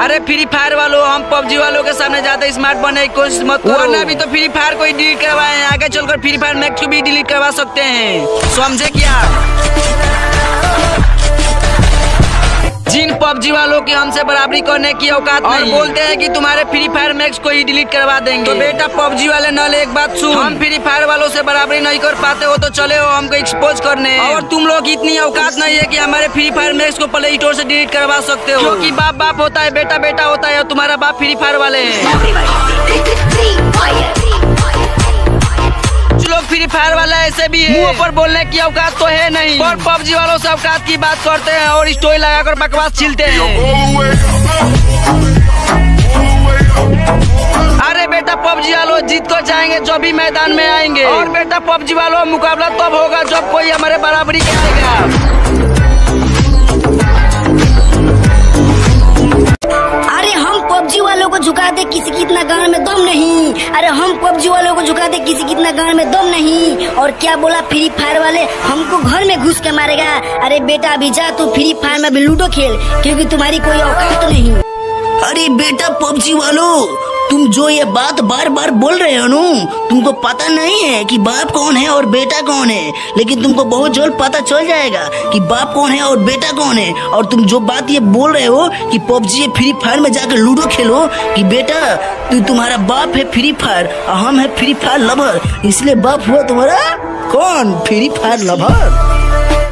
अरे free fire वालों, हम पबजी वालों के सामने जाते स्मार्ट बनने की कोशिश मत करो, वरना भी तो फ्री फायर को ही डिलीट करवाए, आगे चलकर फ्री फायर मैक्स को भी डिलीट करवा सकते हैं, समझे क्या? जिन पबजी वालों की हमसे बराबरी करने की औकात और नहीं, बोलते हैं कि तुम्हारे फ्री फायर मैक्स को ही डिलीट करवा देंगे, तो बेटा पबजी वाले नल एक बात सुन, हम फ्री फायर वालों से बराबरी नहीं कर पाते हो तो चले हो हमको एक्सपोज करने, और तुम लोग इतनी औकात नहीं है कि हमारे फ्री फायर मैक्स को प्ले स्टोर से डिलीट करवा सकते हो, क्योंकि बाप बाप होता है, बेटा बेटा होता है, तुम्हारा बाप फ्री फायर वाले है। लोग फ्री फायर वाला ऐसे भी है, मुंह पर बोलने की औकात तो है नहीं, पर पबजी वालों से औकात की बात करते हैं और स्टोरी लगाकर बकवास छीलते हैं। अरे बेटा पबजी वालों जीत कर जाएंगे जो भी मैदान में आएंगे, और बेटा पबजी वालों मुकाबला तब होगा जब कोई हमारे बराबरी करेगा। पबजी वालों को झुका दे किसी की इतना गान में दम नहीं, अरे हम पबजी वालों को झुका दे किसी की इतना गान में दम नहीं, और क्या बोला फ्री फायर वाले हमको घर में घुस के मारेगा, अरे बेटा अभी जा तू फ्री फायर में भी लूडो खेल, क्योंकि तुम्हारी कोई औकात नहीं। अरे बेटा पबजी वालों, तुम जो ये बात बार बार बोल रहे हो ना, तुमको पता नहीं है कि बाप कौन है और बेटा कौन है, लेकिन तुमको बहुत जल्द पता चल जाएगा कि बाप कौन है और बेटा कौन है। और तुम जो बात ये बोल रहे हो कि पबजी फ्री फायर में जाकर लूडो खेलो, कि बेटा तुम्हारा बाप है फ्री फायर और हम है फ्री फायर लवर, इसलिए बाप हुआ तुम्हारा कौन फ्री फायर लवर।